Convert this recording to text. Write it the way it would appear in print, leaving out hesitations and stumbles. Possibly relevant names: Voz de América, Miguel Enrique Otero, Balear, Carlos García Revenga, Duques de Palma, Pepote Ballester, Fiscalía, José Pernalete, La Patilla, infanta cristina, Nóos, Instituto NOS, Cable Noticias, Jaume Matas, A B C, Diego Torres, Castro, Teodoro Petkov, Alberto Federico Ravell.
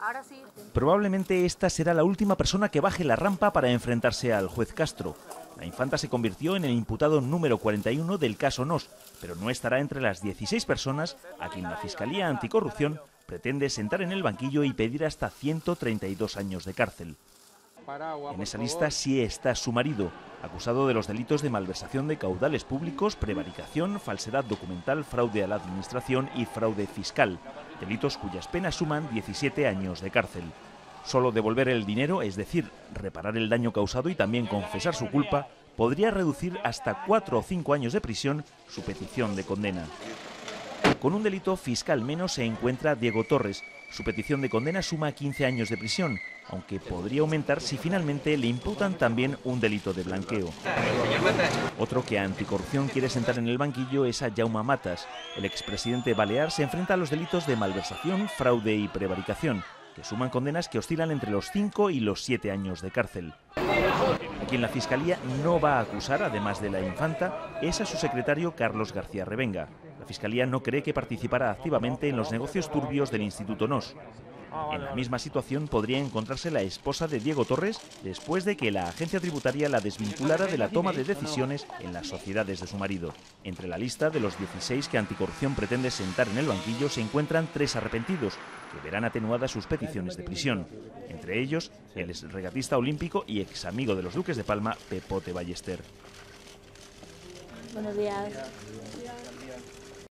Ahora sí. Probablemente esta será la última persona que baje la rampa para enfrentarse al juez Castro. La infanta se convirtió en el imputado número 41 del caso NOS, pero no estará entre las 16 personas a quien la Fiscalía Anticorrupción pretende sentar en el banquillo y pedir hasta 132 años de cárcel. En esa lista sí está su marido, acusado de los delitos de malversación de caudales públicos, prevaricación, falsedad documental, fraude a la administración y fraude fiscal, delitos cuyas penas suman 17 años de cárcel. Solo devolver el dinero, es decir, reparar el daño causado y también confesar su culpa, podría reducir hasta 4 o 5 años de prisión su petición de condena. Con un delito fiscal menos se encuentra Diego Torres. Su petición de condena suma 15 años de prisión, aunque podría aumentar si finalmente le imputan también un delito de blanqueo. Otro que a Anticorrupción quiere sentar en el banquillo es a Jaume Matas. El expresidente balear se enfrenta a los delitos de malversación, fraude y prevaricación, que suman condenas que oscilan entre los 5 y los 7 años de cárcel. A quien la Fiscalía no va a acusar, además de la infanta, es a su secretario Carlos García Revenga. La Fiscalía no cree que participara activamente en los negocios turbios del Instituto NOS. En la misma situación podría encontrarse la esposa de Diego Torres después de que la agencia tributaria la desvinculara de la toma de decisiones en las sociedades de su marido. Entre la lista de los 16 que Anticorrupción pretende sentar en el banquillo se encuentran 3 arrepentidos, que verán atenuadas sus peticiones de prisión. Entre ellos, el exregatista olímpico y ex amigo de los Duques de Palma, Pepote Ballester. Buenos días.